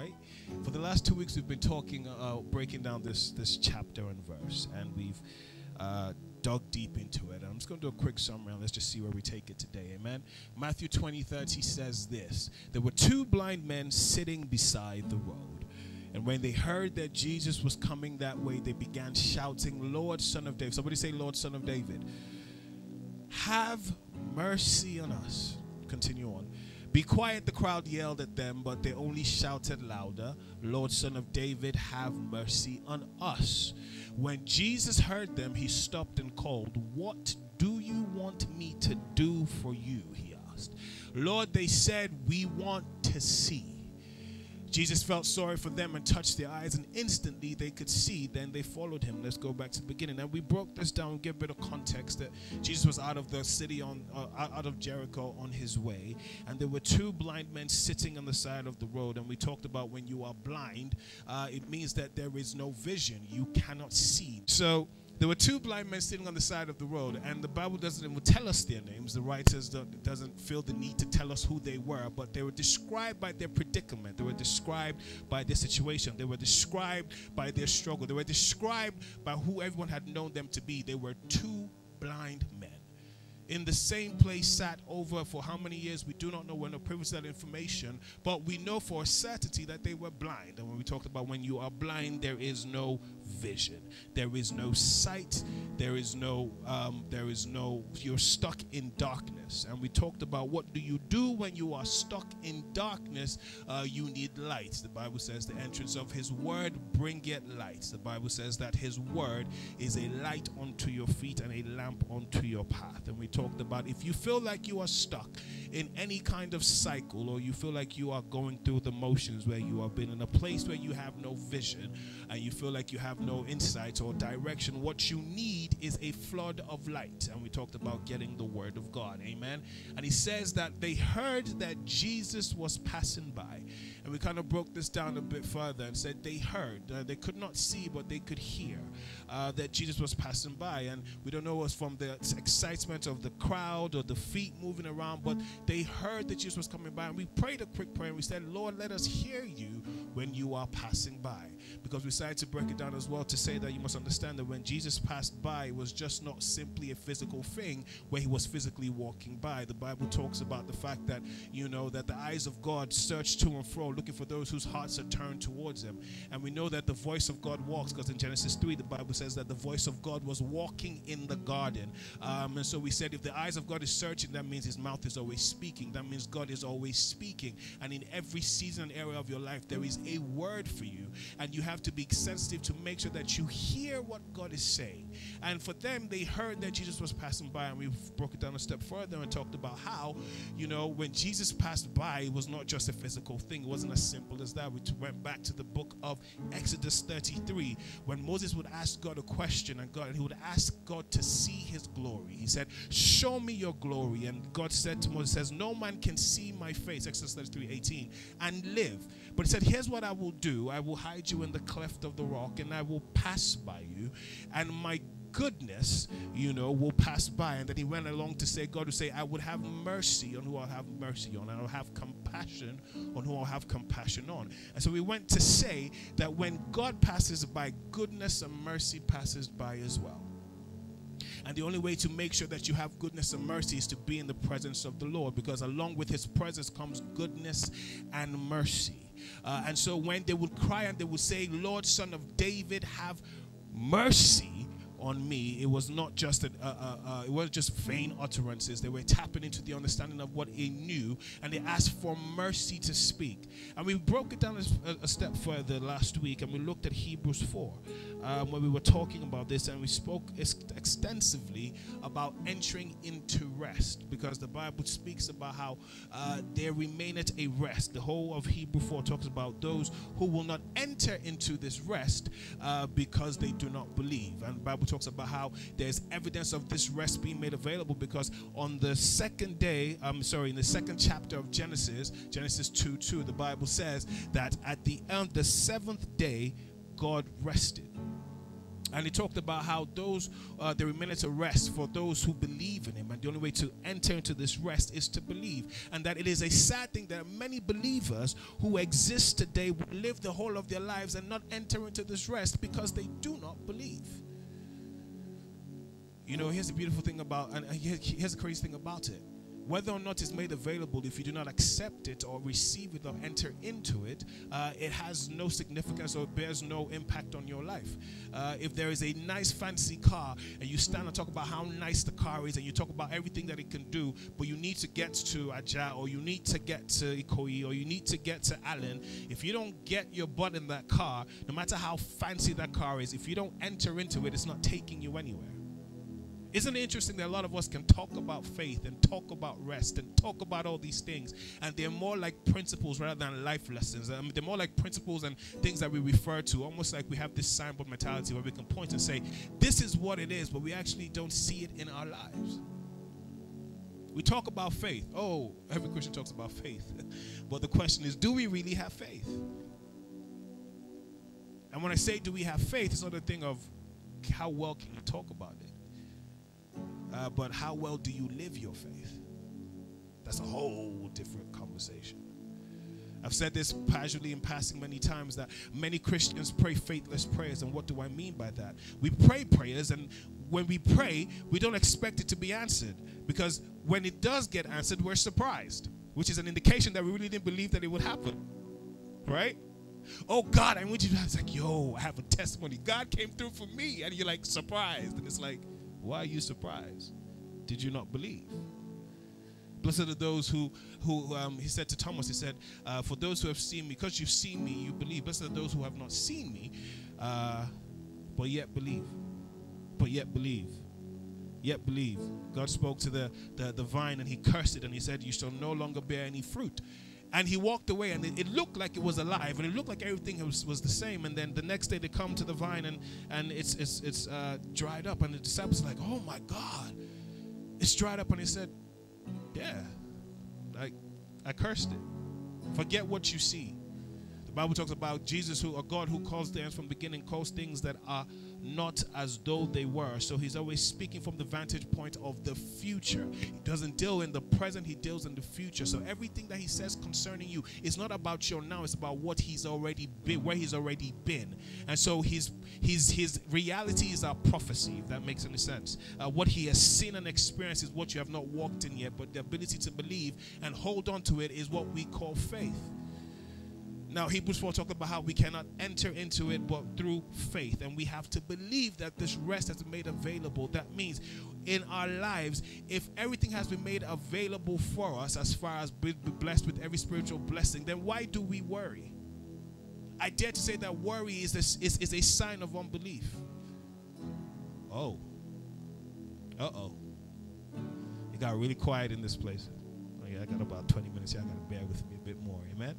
right? For the last 2 weeks, we've been talking, breaking down this chapter and verse, and we've dug deep into it. And I'm just going to do a quick summary, and let's just see where we take it today, amen? Matthew 20:30 says this: there were two blind men sitting beside the road, and when they heard that Jesus was coming that way, they began shouting, "Lord, Son of David." Somebody say, "Lord, Son of David, have mercy on us." Continue on. "Be quiet," the crowd yelled at them, but they only shouted louder, "Lord, Son of David, have mercy on us." When Jesus heard them, he stopped and called, "What do you want me to do for you?" he asked. "Lord," they said, "we want to see." Jesus felt sorry for them and touched their eyes, and instantly they could see. Then they followed him. Let's go back to the beginning. And we broke this down, give a bit of context, that Jesus was out of the city, out of Jericho on his way. And there were two blind men sitting on the side of the road. And we talked about when you are blind, it means that there is no vision. You cannot see. So there were two blind men sitting on the side of the road, and the Bible doesn't even tell us their names. The writers doesn't feel the need to tell us who they were, but they were described by their predicament. They were described by their situation. They were described by their struggle. They were described by who everyone had known them to be. They were two blind men. In the same place, sat over for how many years, we do not know. We're not privy to that information, but we know for a certainty that they were blind. And when we talked about when you are blind, there is no vision, there is no sight, there is no, you're stuck in darkness. And we talked about, what do you do when you are stuck in darkness? You need light. The Bible says the entrance of his word bringeth light. The Bible says that his word is a light unto your feet and a lamp unto your path. And we talked about, if you feel like you are stuck in any kind of cycle, or you feel like you are going through the motions, where you have been in a place where you have no vision and you feel like you have no insights or direction, what you need is a flood of light. And we talked about getting the word of God, amen? And he says that they heard that Jesus was passing by, and we kind of broke this down a bit further and said they heard, they could not see, but they could hear that Jesus was passing by. And we don't know what's from the excitement of the crowd or the feet moving around, but they heard that Jesus was coming by. And we prayed a quick prayer, and we said, "Lord, let us hear you when you are passing by," because we decided to break it down as well to say that you must understand that when Jesus passed by, it was just not simply a physical thing where he was physically walking by. The Bible talks about the fact that, you know, that the eyes of God search to and fro, looking for those whose hearts are turned towards him. And we know that the voice of God walks, because in Genesis 3, the Bible says that the voice of God was walking in the garden. And so we said, if the eyes of God is searching, that means his mouth is always speaking. That means God is always speaking. And in every season and area of your life, there is a word for you. And you have to be sensitive to make sure that you hear what God is saying. And for them, they heard that Jesus was passing by, and we broke it down a step further and talked about how, you know, when Jesus passed by, it was not just a physical thing. It wasn't as simple as that. We went back to the book of Exodus 33, when Moses would ask God a question, and he would ask God to see his glory. He said, "Show me your glory." And God said to Moses, says, "No man can see my face," Exodus 33:18, "and live." But he said, "Here's what I will do. I will hide you in the cleft of the rock, and I will pass by you, and my goodness, you know, will pass by." And then he went along to say, God will say, "I would have mercy on who I'll have mercy on, and I'll have compassion on who I'll have compassion on." And so we went to say that when God passes by, goodness and mercy passes by as well. And the only way to make sure that you have goodness and mercy is to be in the presence of the Lord, because along with his presence comes goodness and mercy. And so when they would cry and they would say, "Lord, Son of David, have mercy on me," it was not just it wasn't just vain utterances. They were tapping into the understanding of what he knew, and they asked for mercy to speak. And we broke it down a step further last week, and we looked at Hebrews 4 when we were talking about this, and we spoke extensively about entering into rest, because the Bible speaks about how there remaineth a rest. The whole of Hebrews 4 talks about those who will not enter into this rest because they do not believe. And the Bible talks about how there's evidence of this rest being made available, because on the second day, in the second chapter of Genesis, Genesis 2:2, the Bible says that at the end, the seventh day, God rested. And he talked about how those there are minutes of rest for those who believe in him. And the only way to enter into this rest is to believe. And that it is a sad thing that many believers who exist today would live the whole of their lives and not enter into this rest because they do not believe. You know, here's the beautiful thing about, and here's the crazy thing about it. Whether or not it's made available, if you do not accept it or receive it or enter into it, it has no significance or bears no impact on your life. If there is a nice fancy car and you stand and talk about how nice the car is and you talk about everything that it can do, but you need to get to Ajah or you need to get to Ikoyi or you need to get to Allen, if you don't get your butt in that car, no matter how fancy that car is, if you don't enter into it, it's not taking you anywhere. Isn't it interesting that a lot of us can talk about faith and talk about rest and talk about all these things, and they're more like principles rather than life lessons. I mean, they're more like principles and things that we refer to, almost like we have this signboard mentality where we can point and say, this is what it is, but we actually don't see it in our lives. We talk about faith. Oh, every Christian talks about faith. But the question is, do we really have faith? And when I say do we have faith, it's not a thing of how well can you talk about it. But how well do you live your faith? That's a whole different conversation. I've said this casually in passing many times that many Christians pray faithless prayers. And what do I mean by that? We pray prayers, and when we pray, we don't expect it to be answered. Because when it does get answered, we're surprised, which is an indication that we really didn't believe that it would happen. Right? Oh, God, I want you to. It's like, yo, I have a testimony. God came through for me. And you're like, surprised. And it's like, why are you surprised? Did you not believe? Blessed are those who he said to Thomas, he said, for those who have seen me, because you've seen me, you believe. Blessed are those who have not seen me, but yet believe. But yet believe. Yet believe. God spoke to the vine and he cursed it and he said, you shall no longer bear any fruit. And he walked away, and it looked like it was alive, and it looked like everything was the same. And then the next day they come to the vine, and it's dried up. And the disciples are like, oh my God, it's dried up. And he said, yeah, like I cursed it. Forget what you see. The Bible talks about Jesus, who, or God, who calls things from the beginning, calls things that are not as though they were. So he's always speaking from the vantage point of the future. He doesn't deal in the present, he deals in the future. So everything that he says concerning you is not about your now, it's about what he's already been, where he's already been. And so his reality is our prophecy, if that makes any sense. What he has seen and experienced is what you have not walked in yet, but the ability to believe and hold on to it is what we call faith. Now, Hebrews 4 talks about how we cannot enter into it but through faith. And we have to believe that this rest has been made available. That means in our lives, if everything has been made available for us as far as being blessed with every spiritual blessing, then why do we worry? I dare to say that worry is a sign of unbelief. Oh. Uh-oh. It got really quiet in this place. Oh, yeah, I got about 20 minutes here. I got to bear with me a bit more. Amen?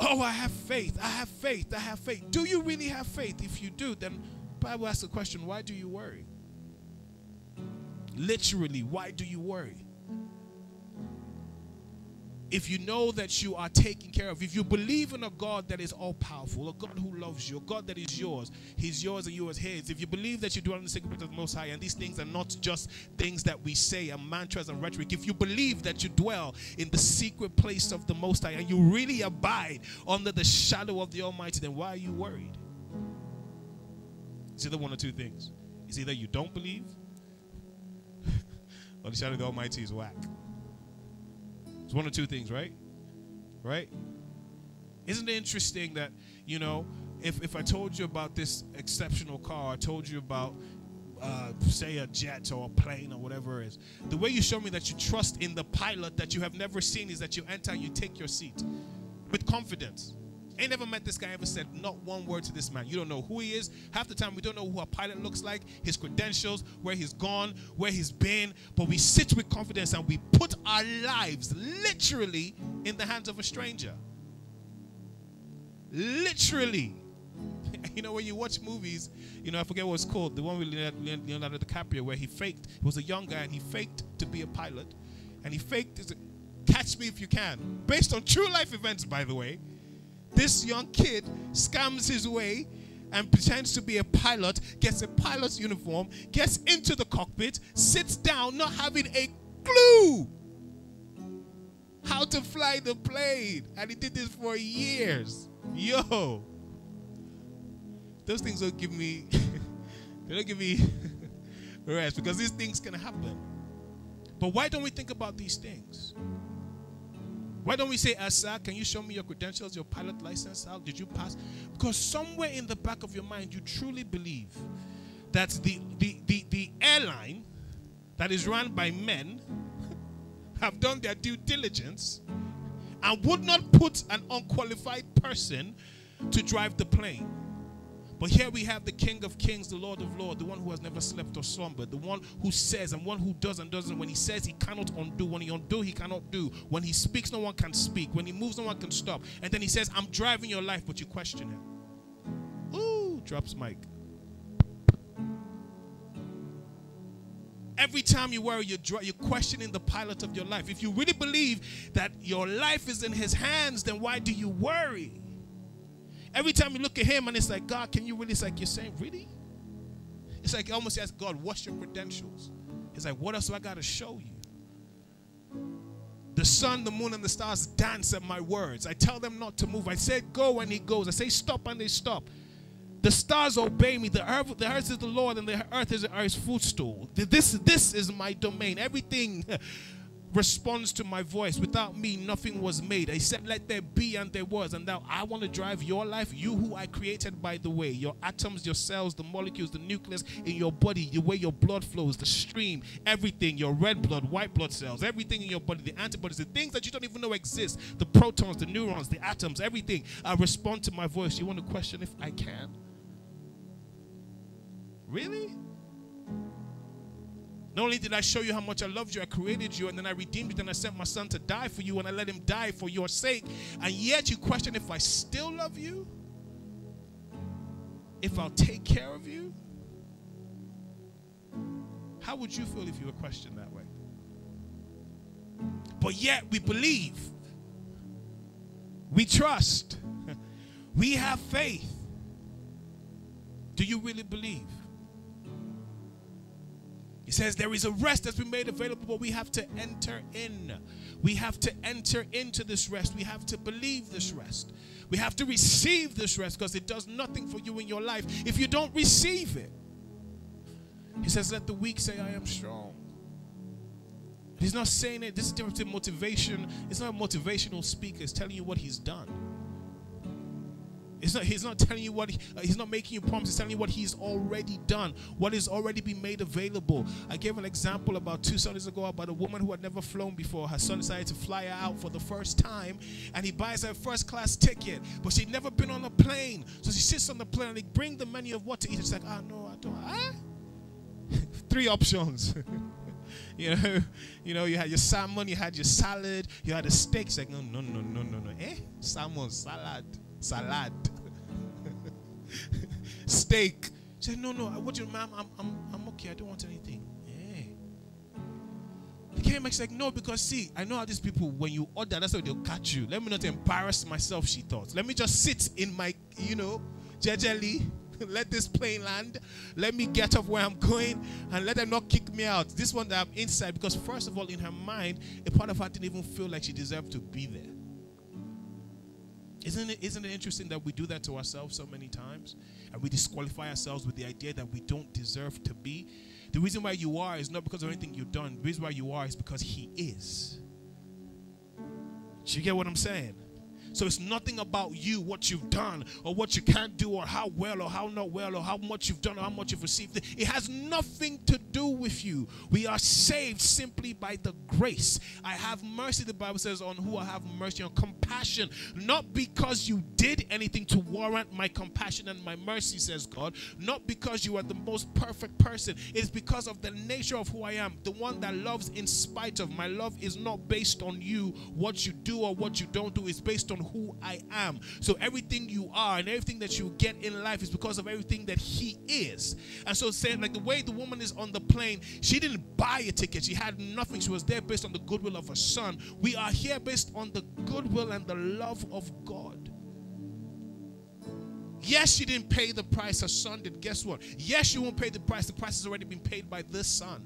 Oh, I have faith. I have faith. I have faith. Do you really have faith? If you do, then the Bible asks the question, why do you worry? Literally, why do you worry? If you know that you are taken care of, if you believe in a God that is all-powerful, a God who loves you, a God that is yours, he's yours and you are his, if you believe that you dwell in the secret place of the Most High, and these things are not just things that we say and mantras and rhetoric, if you believe that you dwell in the secret place of the Most High and you really abide under the shadow of the Almighty, then why are you worried? It's either one or two things. It's either you don't believe or the shadow of the Almighty is whack. One or two things, right? Right? Isn't it interesting that, you know, if I told you about this exceptional car, I told you about, say, a jet or a plane or whatever it is, the way you show me that you trust in the pilot that you have never seen is that you enter and you take your seat with confidence. Ain't never met this guy, ever said not one word to this man. You don't know who he is. Half the time we don't know who our pilot looks like, his credentials, where he's gone, where he's been. But we sit with confidence and we put our lives literally in the hands of a stranger. Literally. You know, when you watch movies, you know, I forget what it's called. The one with Leonardo DiCaprio where he faked. He was a young guy and he faked to be a pilot. And he faked Catch Me If You Can. Based on true life events, by the way. This young kid scams his way and pretends to be a pilot, gets a pilot's uniform, gets into the cockpit, sits down not having a clue how to fly the plane. And he did this for years. Yo. Those things don't give me, they don't give me rest, because these things can happen. But why don't we think about these things? Why don't we say, Asa, can you show me your credentials, your pilot license? How did you pass? Because somewhere in the back of your mind, you truly believe that the airline that is run by men have done their due diligence and would not put an unqualified person to drive the plane. But here we have the King of Kings, the Lord of Lords, the one who has never slept or slumbered, the one who says and one who does and doesn't. When he says, he cannot undo. When he undo, he cannot do. When he speaks, no one can speak. When he moves, no one can stop. And then he says, I'm driving your life, but you question him. Ooh, drops mic. Every time you worry, you're questioning the pilot of your life. If you really believe that your life is in his hands, then why do you worry? Every time you look at him and it's like, God, can you really? It's like you're saying, really? It's like you almost ask God, what's your credentials? It's like, what else do I got to show you? The sun, the moon, and the stars dance at my words. I tell them not to move. I say, go, and he goes. I say, stop, and they stop. The stars obey me. The earth is the Lord, and the earth is his footstool. This is my domain. Everything responds to my voice. Without me, nothing was made. I said, let there be, and there was. And now I want to drive your life, you who I created, by the way. Your atoms, your cells, the molecules, the nucleus in your body, the way your blood flows, the stream, everything, your red blood, white blood cells, everything in your body, the antibodies, the things that you don't even know exist, the protons, the neurons, the atoms, everything, I respond to my voice. You want to question if I can? Really? Not only did I show you how much I loved you, I created you, and then I redeemed you, then I sent my son to die for you, and I let him die for your sake. And yet you question if I still love you, if I'll take care of you. How would you feel if you were questioned that way? But yet we believe, we trust, we have faith. Do you really believe? He says there is a rest that's been made available, but we have to enter in. We have to enter into this rest. We have to believe this rest. We have to receive this rest, because it does nothing for you in your life if you don't receive it. He says, let the weak say, I am strong. He's not saying it. This is different to motivation. It's not a motivational speaker. It's telling you what he's done. He's not telling you what, he's not making you promise. He's telling you what he's already done, what has already been made available. I gave an example about 2 Sundays ago about a woman who had never flown before. Her son decided to fly her out for the first time, and he buys her first-class ticket, but she'd never been on a plane. So she sits on the plane, and they bring the menu of what to eat. She's like, ah, oh, no, I don't. Huh? 3 options. You had your salmon, you had your salad, you had a steak. She's like, no, no, no, no, no, no. Eh? Salmon, salad. Salad, steak. She said, no, no, what do you, ma'am? I'm okay. I don't want anything. Yeah. He came back. She's like, no, because see, I know how these people, when you order, that's how they'll catch you. Let me not embarrass myself, she thought. Let me just sit in my, jejely. Let this plane land. Let me get off where I'm going, and let them not kick me out. This one that I'm inside, because first of all, in her mind, a part of her didn't even feel like she deserved to be there. Isn't it interesting that we do that to ourselves so many times, and we disqualify ourselves with the idea that we don't deserve to be? The reason why you are is not because of anything you've done. The reason why you are is because he is. Do you get what I'm saying? So it's nothing about you, what you've done, or what you can't do, or how well, or how not well, or how much you've done, or how much you've received. It has nothing to do with you. We are saved simply by the grace. I have mercy, the Bible says, on who I have mercy, on compassion. Not because you did anything to warrant my compassion and my mercy, says God. Not because you are the most perfect person. It's because of the nature of who I am, the one that loves in spite of. My love is not based on you, what you do or what you don't do. It's based on who I am. So everything you are and everything that you get in life is because of everything that he is. And so saying, like the way the woman is on the plane, she didn't buy a ticket. She had nothing. She was there based on the goodwill of her son. We are here based on the goodwill and the love of God. Yes, you didn't pay the price her son did. Guess what? Yes, you won't pay the price. The price has already been paid by this son.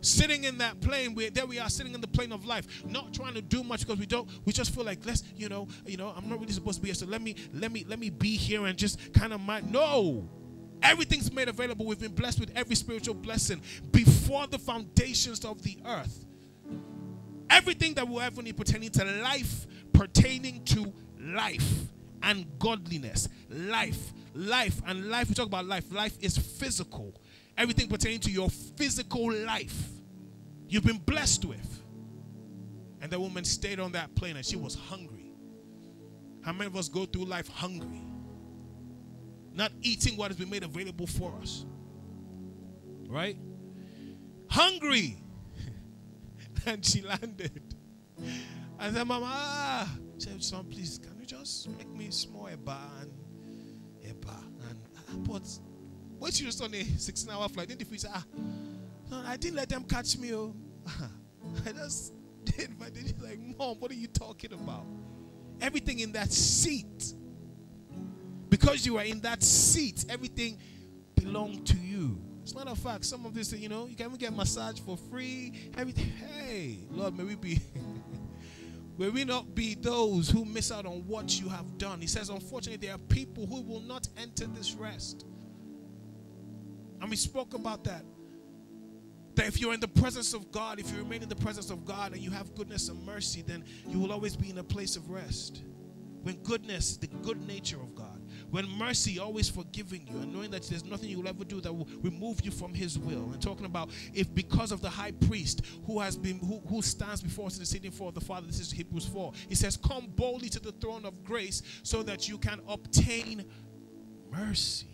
Sitting in that plane, there we are sitting in the plane of life, not trying to do much because we just feel like, let's, I'm not really supposed to be here, so let me be here and just kind of mind. No. Everything's made available. We've been blessed with every spiritual blessing before the foundations of the earth. Everything that we'll ever need pertaining to life and godliness. Life. We talk about life. Life is physical. Everything pertaining to your physical life you've been blessed with. And the woman stayed on that plane and she was hungry. How many of us go through life hungry? Not eating what has been made available for us. Right? Hungry. And she landed. I said, Mama, she said, son, please, can you just make me small eba? And but when she was on a 16-hour flight, didn't they say, no, I didn't let them catch me. Oh. I just did. But then she's like, Mom, what are you talking about? Everything in that seat. Because you are in that seat, everything belonged to you. As a matter of fact, some of this, you can even get massage for free. Everything. Hey, Lord, may we not be those who miss out on what you have done. He says, unfortunately, there are people who will not enter this rest. And we spoke about that. That if you're in the presence of God, if you remain in the presence of God and you have goodness and mercy, then you will always be in a place of rest. When goodness, the good nature of God, when mercy, always forgiving you and knowing that there's nothing you'll ever do that will remove you from his will. And talking about if because of the high priest who stands before us interceding for the Father, this is Hebrews 4. He says, come boldly to the throne of grace so that you can obtain mercy.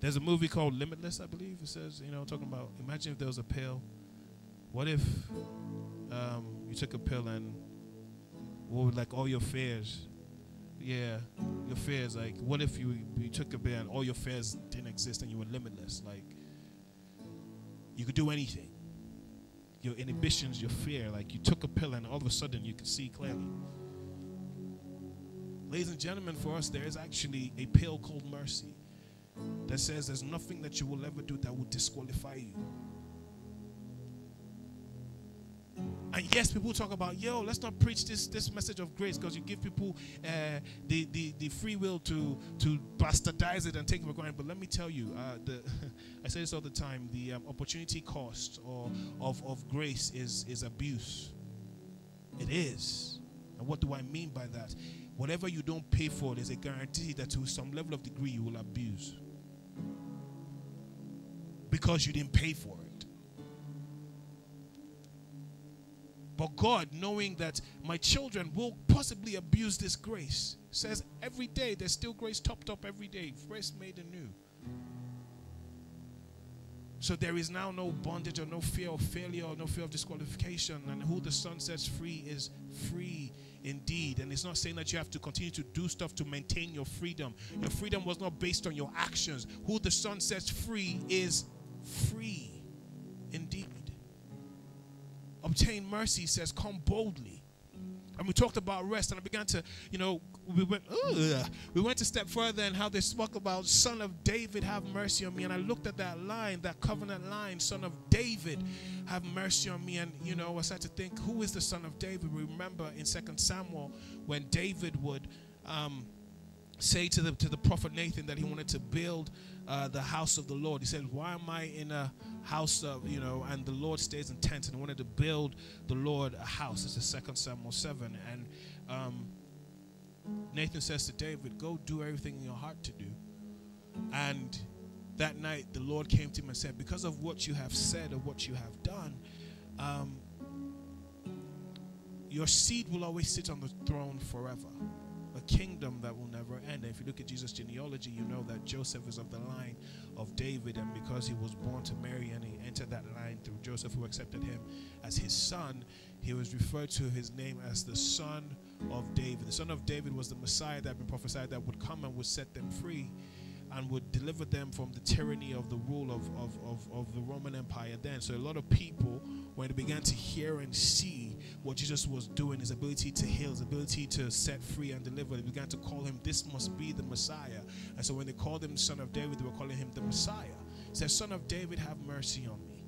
There's a movie called Limitless, I believe. It says, talking about, imagine if there was a pill. What if you took a pill and what would, like, all your fears? Yeah, your fears. Like, what if you took a pill and all your fears didn't exist and you were limitless? Like, you could do anything. Your inhibitions, your fear. Like, you took a pill and all of a sudden you could see clearly. Ladies and gentlemen, for us, there is actually a pill called mercy that says there's nothing that you will ever do that will disqualify you. And yes, people talk about, let's not preach this message of grace because you give people the free will to bastardize it and take it for granted. But let me tell you, I say this all the time, the opportunity cost of grace is abuse. It is. And what do I mean by that? Whatever you don't pay for, there's a guarantee that to some level of degree you will abuse because you didn't pay for it. But God, knowing that my children will possibly abuse this grace, says every day there's still grace topped up every day, grace made anew. So there is now no bondage or no fear of failure or no fear of disqualification. And who the Son sets free is free indeed. And it's not saying that you have to continue to do stuff to maintain your freedom. Your freedom was not based on your actions. Who the Son sets free is free indeed. Obtain mercy says come boldly. And we talked about rest, and I began to, we went a step further and how they spoke about, Son of David, have mercy on me. And I looked at that line, that covenant line, Son of David, have mercy on me. And, I started to think, who is the Son of David? We remember in 2 Samuel when David would say to the prophet Nathan that he wanted to build the house of the Lord. He said, why am I in a house of, and the Lord stays in tents, and he wanted to build the Lord a house. This is 2 Samuel 7. And Nathan says to David, go do everything in your heart to do. And that night the Lord came to him and said, because of what you have said or what you have done, your seed will always sit on the throne forever. A kingdom that will never end. And if you look at Jesus' genealogy, you know that Joseph is of the line of David, and because he was born to Mary and he entered that line through Joseph, who accepted him as his son, he was referred to his name as the Son of David. The Son of David was the Messiah that had been prophesied that would come and would set them free. and would deliver them from the tyranny of the rule of the Roman Empire then. So a lot of people, when they began to hear and see what Jesus was doing, his ability to heal, his ability to set free and deliver, they began to call him, this must be the Messiah. And so when they called him Son of David, they were calling him the Messiah. He said, Son of David, have mercy on me.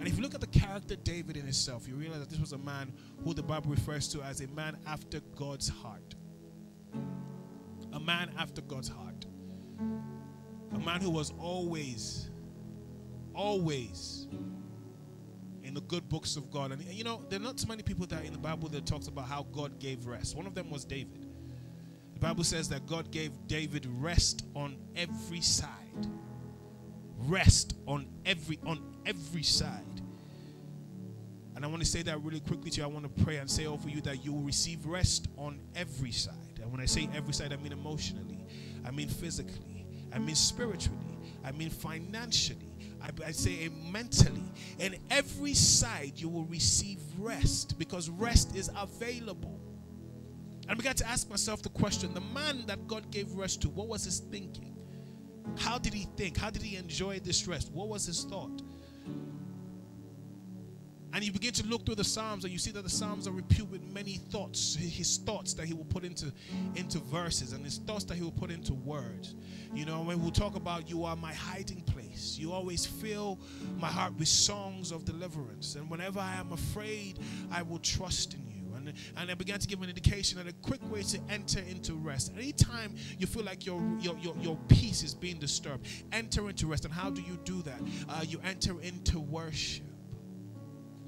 And if you look at the character David in himself, you realize that this was a man who the Bible refers to as a man after God's heart. A man after God's heart. A man who was always in the good books of God. And you know, there are not so many people that in the Bible that talks about how God gave rest. One of them was David. The Bible says that God gave David rest on every side. Rest on every side. And I want to say that really quickly to you. I want to pray and say over you that you will receive rest on every side. And when I say every side, I mean emotionally, I mean physically, I mean spiritually, I mean financially, I say mentally. In every side you will receive rest, because rest is available. And I began to ask myself the question, the man that God gave rest to, what was his thinking? How did he think? How did he enjoy this rest? What was his thought? And you begin to look through the Psalms, and you see that the Psalms are replete with many thoughts. His thoughts that he will put into verses, and his thoughts that he will put into words. You know, when we'll talk about, you are my hiding place. You always fill my heart with songs of deliverance. And whenever I am afraid, I will trust in you. And I began to give an indication that a quick way to enter into rest. Anytime you feel like your peace is being disturbed, enter into rest. And how do you do that? You enter into worship.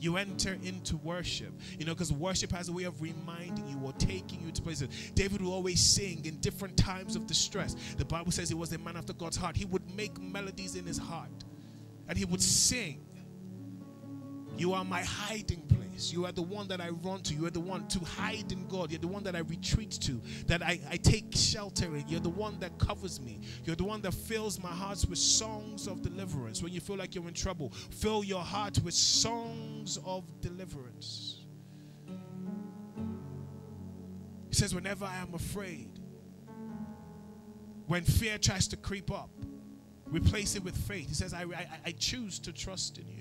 You enter into worship, you know, because worship has a way of reminding you or taking you to places. David will always sing in different times of distress. The Bible says he was a man after God's heart. He would make melodies in his heart, and he would sing, you are my hiding place. You are the one that I run to. You are the one to hide in God. You're the one that I retreat to, that I take shelter in. You're the one that covers me. You're the one that fills my heart with songs of deliverance. When you feel like you're in trouble, fill your heart with songs of deliverance. He says, whenever I am afraid, when fear tries to creep up, replace it with faith. He says, I choose to trust in you.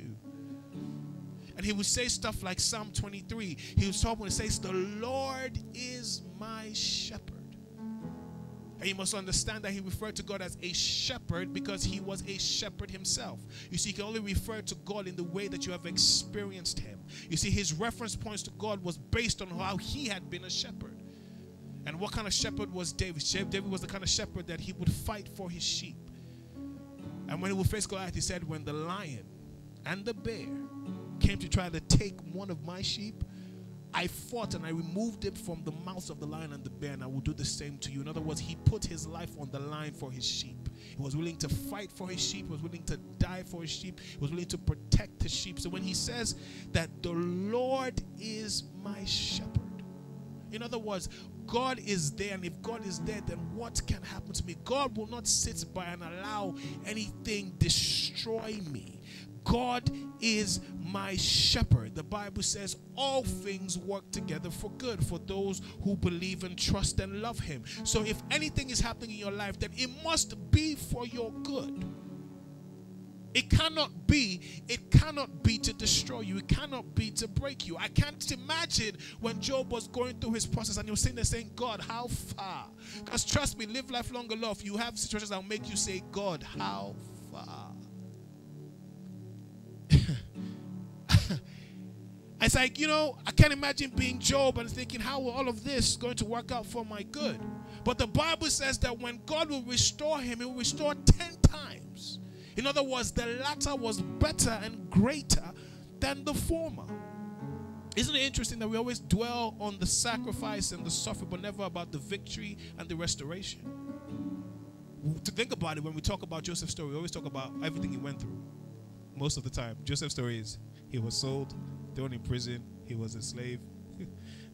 And he would say stuff like Psalm 23. He was talking when he says, the Lord is my shepherd. And you must understand that he referred to God as a shepherd because he was a shepherd himself. You see, you can only refer to God in the way that you have experienced him. You see, his reference points to God was based on how he had been a shepherd. And what kind of shepherd was David? David was the kind of shepherd that he would fight for his sheep. And when he would face Goliath, he said, when the lion and the bear came to try to take one of my sheep, I fought and I removed it from the mouths of the lion and the bear, and I will do the same to you. In other words, he put his life on the line for his sheep. He was willing to fight for his sheep. He was willing to die for his sheep. He was willing to protect his sheep. So when he says that the Lord is my shepherd, in other words, God is there, and if God is there, then what can happen to me? God will not sit by and allow anything destroy me. God is my shepherd. The Bible says all things work together for good for those who believe and trust and love him. So if anything is happening in your life, then it must be for your good. It cannot be to destroy you. It cannot be to break you. I can't imagine when Job was going through his process and he was sitting there saying, God, how far? Because trust me, live life long enough, you have situations that will make you say, God, how far? It's like, you know, I can't imagine being Job and thinking, how will all of this going to work out for my good? But the Bible says that when God will restore him, he will restore 10 times. In other words, the latter was better and greater than the former. Isn't it interesting that we always dwell on the sacrifice and the suffering, but never about the victory and the restoration? To think about it, when we talk about Joseph's story, we always talk about everything he went through. Most of the time, Joseph's story is he was sold, thrown in prison, he was a slave,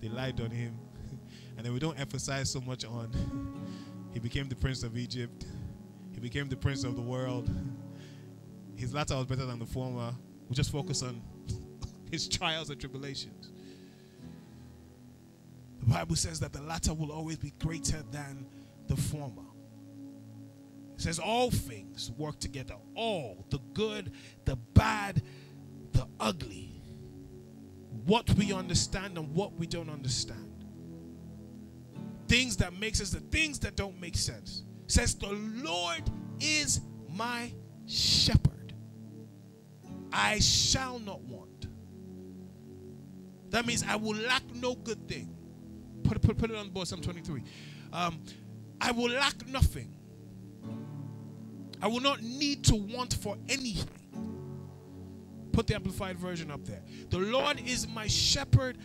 they lied on him, and then we don't emphasize so much on he became the prince of Egypt, he became the prince of the world, his latter was better than the former. We just focus on his trials and tribulations. The Bible says that the latter will always be greater than the former. It says all things work together. All, the good, the bad, the ugly. What we understand and what we don't understand. Things that make sense, the things that don't make sense. It says the Lord is my shepherd. I shall not want. That means I will lack no good thing. Put it on the board, Psalm 23. I will lack nothing. I will not need to want for anything. Put the amplified version up there. The Lord is my shepherd.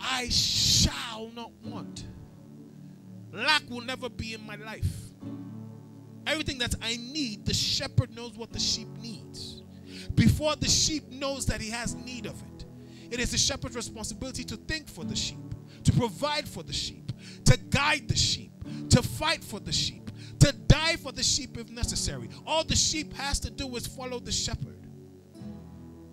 I shall not want. Lack will never be in my life. Everything that I need, the shepherd knows what the sheep needs. Before the sheep knows that he has need of it, it is the shepherd's responsibility to think for the sheep, to provide for the sheep, to guide the sheep, to fight for the sheep, to die for the sheep if necessary. All the sheep has to do is follow the shepherd.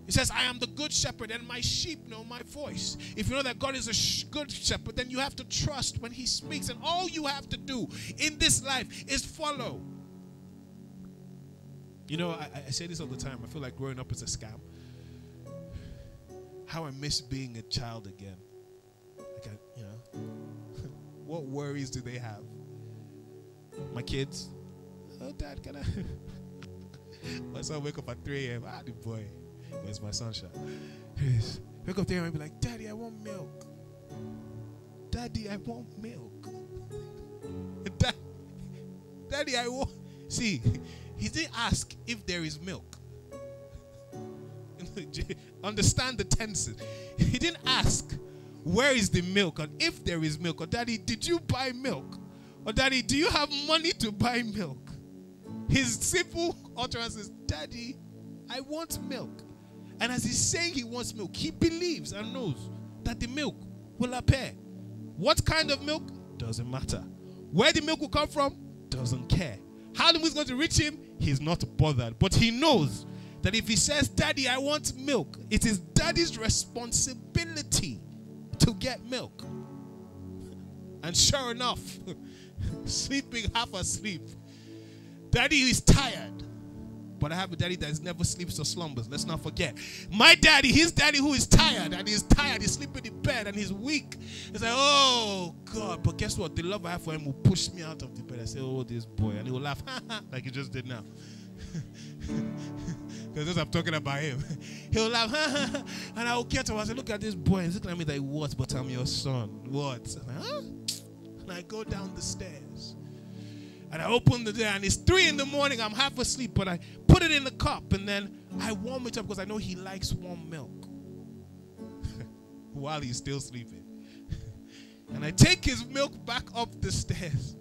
It says, I am the good shepherd and my sheep know my voice. If you know that God is a good shepherd, then you have to trust when he speaks. And all you have to do in this life is follow. You know, I say this all the time. I feel like growing up is a scam. How I miss being a child again. Like, I, you know, what worries do they have? My kids. Oh, Dad, can I? My son wake up at 3 a.m. Ah, the boy. Where's my sunshine? Wake up there and be like, Daddy, I want milk. Daddy, I want milk. Daddy, I want. See, he didn't ask if there is milk. Understand the tension. He didn't ask, where is the milk? And if there is milk. Or, Daddy, did you buy milk? Or, Daddy, do you have money to buy milk? His simple utterance is, Daddy, I want milk. And as he's saying he wants milk, he believes and knows that the milk will appear. What kind of milk? Doesn't matter. Where the milk will come from? Doesn't care. How the milk is going to reach him? He's not bothered. But he knows that if he says, Daddy, I want milk, it is Daddy's responsibility to get milk. And sure enough, sleeping half asleep, Daddy is tired. But I have a daddy that never sleeps or slumbers. Let's not forget. My daddy, his daddy who is tired. And he's tired. He's sleeping in bed and he's weak. He's like, oh, God. But guess what? The love I have for him will push me out of the bed. I say, oh, this boy. And he will laugh like he just did now. Because I'm talking about him. He'll laugh. And I will get to him. I say, look at this boy. He's looking at me like, what? But I'm your son. What? I'm like, huh? And I go down the stairs. And I open the door and it's 3 in the morning. I'm half asleep, but I put it in the cup and then I warm it up because I know he likes warm milk while he's still sleeping. And I take his milk back up the stairs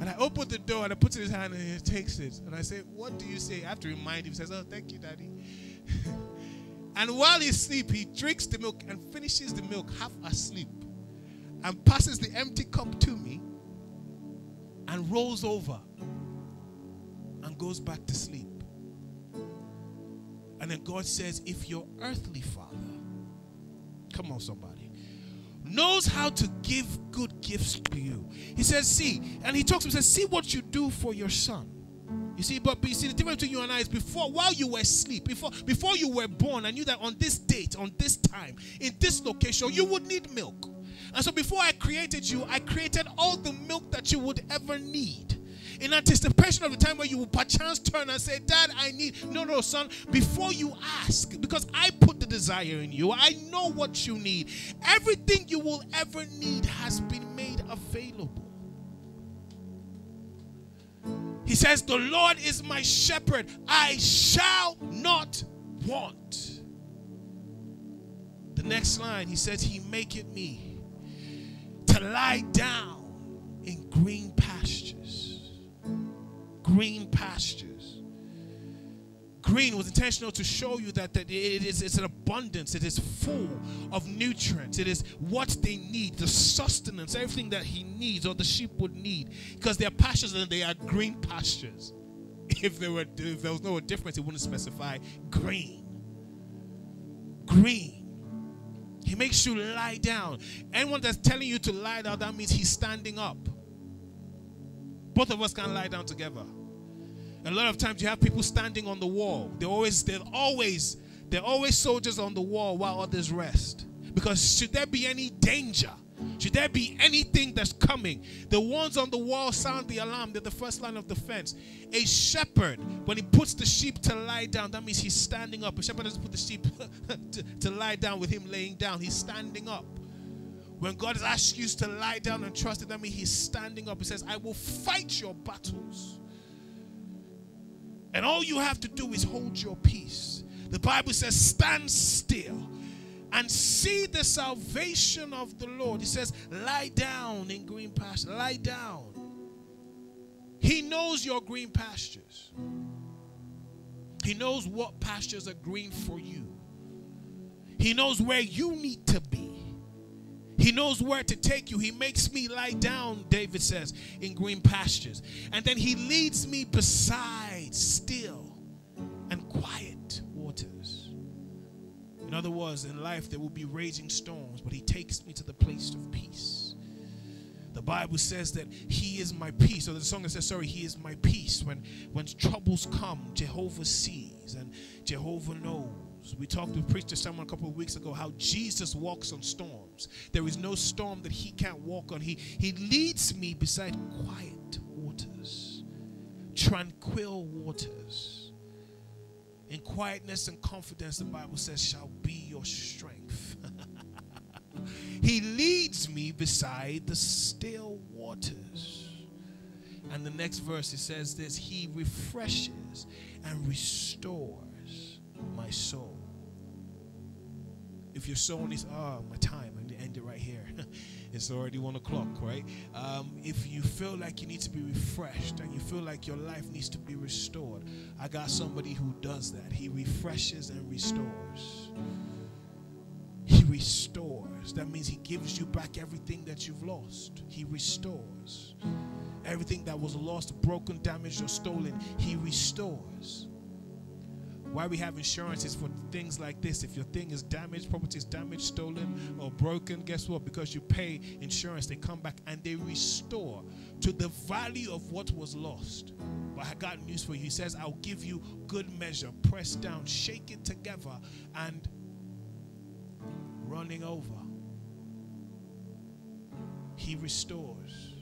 and I open the door and I put it in his hand and he takes it. And I say, what do you say? I have to remind him. He says, oh, thank you, Daddy. And while he's asleep, he drinks the milk and finishes the milk half asleep and passes the empty cup to me. And rolls over and goes back to sleep. And then God says, if your earthly father, come on somebody, knows how to give good gifts to you. He says, see, and he talks to him, says, see what you do for your son. You see, but you see, the difference between you and I is before, while you were asleep, before you were born, I knew that on this date, on this time, in this location, you would need milk. And so before I created you, I created all the milk that you would ever need. In anticipation of the time where you will perchance turn and say, Dad, I need. No, no, son. Before you ask, because I put the desire in you. I know what you need. Everything you will ever need has been made available. He says, the Lord is my shepherd. I shall not want. The next line, he says, he maketh me to lie down in green pastures. Green pastures. Green was intentional to show you that it's an abundance. It is full of nutrients. It is what they need, the sustenance, everything that he needs or the sheep would need. Because they are pastures and they are green pastures. If there was no difference, it wouldn't specify green. Green. He makes you lie down. Anyone that's telling you to lie down, that means he's standing up. Both of us can lie down together. A lot of times you have people standing on the wall. They're always soldiers on the wall while others rest. Because should there be any danger, should there be anything that's coming, the ones on the wall sound the alarm. They're the first line of defense. A shepherd, when he puts the sheep to lie down, that means he's standing up. A shepherd doesn't put the sheep to lie down with him laying down. He's standing up. When God has asked you to lie down and trust him, that means he's standing up. He says, I will fight your battles. And all you have to do is hold your peace. The Bible says, stand still and see the salvation of the Lord. It says, lie down in green pastures. Lie down. He knows your green pastures. He knows what pastures are green for you. He knows where you need to be. He knows where to take you. He makes me lie down, David says, in green pastures. And then he leads me beside still and quiet waters. In other words, in life there will be raging storms, but he takes me to the place of peace. The Bible says that he is my peace. Or the song that says, sorry, he is my peace. When troubles come, Jehovah sees and Jehovah knows. We preached to someone a couple of weeks ago how Jesus walks on storms. There is no storm that he can't walk on. He leads me beside quiet waters, tranquil waters. In quietness and confidence, the Bible says, shall be your strength. He leads me beside the still waters. And the next verse, it says this, he refreshes and restores my soul. If your soul needs, my time, I'm going to end it right here. It's already 1 o'clock, right? If you feel like you need to be refreshed and you feel like your life needs to be restored, I got somebody who does that. He refreshes and restores. He restores. That means he gives you back everything that you've lost. He restores. Everything that was lost, broken, damaged, or stolen, he restores. Why we have insurance is for things like this. If your thing is damaged, property is damaged, stolen, or broken, guess what? Because you pay insurance, they come back and they restore to the value of what was lost. But I got news for you. He says, I'll give you good measure, pressed down, shake it together, and running over. He restores.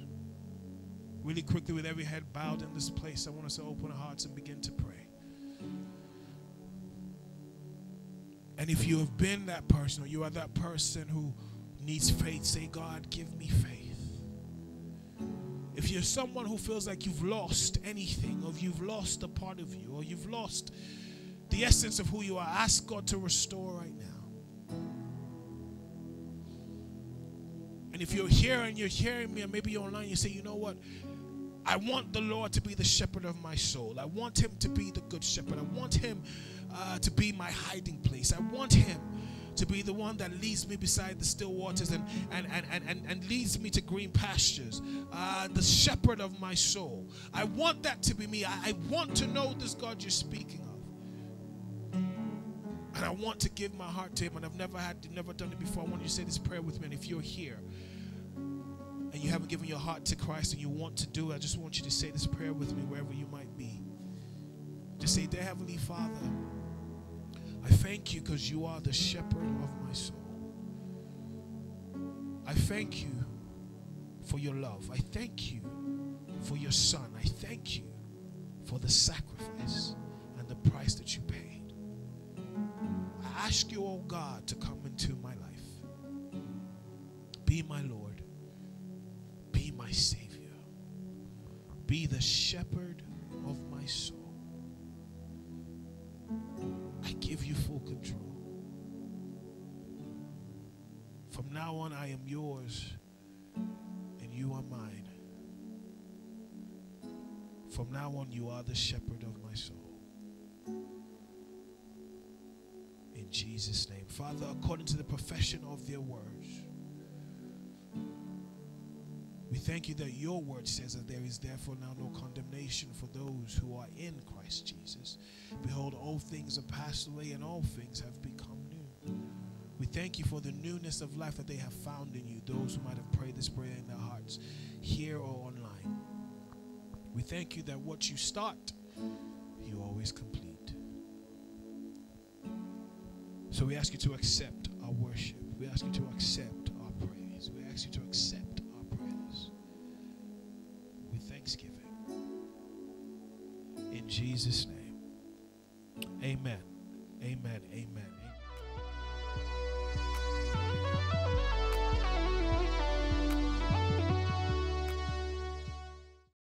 Really quickly, with every head bowed in this place, I want us to open our hearts and begin to pray. And if you have been that person, or you are that person who needs faith, say, God, give me faith. If you're someone who feels like you've lost anything, or you've lost a part of you, or you've lost the essence of who you are, ask God to restore right now. And if you're here and you're hearing me, or maybe you're online, you say, you know what? I want the Lord to be the shepherd of my soul. I want him to be the good shepherd. I want him to be my hiding place. I want him to be the one that leads me beside the still waters and leads me to green pastures. The shepherd of my soul. I want that to be me. I want to know this God you're speaking of. And I want to give my heart to him. And I've never done it before. I want you to say this prayer with me. And if you're here and you haven't given your heart to Christ and you want to do it, I just want you to say this prayer with me wherever you might be. Just say, Dear Heavenly Father, I thank you because you are the shepherd of my soul. I thank you for your love. I thank you for your son. I thank you for the sacrifice and the price that you paid. I ask you, oh God, to come into my life. Be my Lord. Be my Savior. Be the shepherd of my soul. I give you full control. From now on, I am yours and you are mine. From now on, you are the shepherd of my soul. In Jesus' name. Father, according to the profession of their words, we thank you that your word says that there is therefore now no condemnation for those who are in Christ Jesus. Behold, all things are passed away and all things have become new. We thank you for the newness of life that they have found in you, those who might have prayed this prayer in their hearts, here or online. We thank you that what you start, you always complete. So we ask you to accept our worship. We ask you to accept our praise. We ask you to accept our prayers with thanksgiving. In Jesus' name, amen, amen, amen.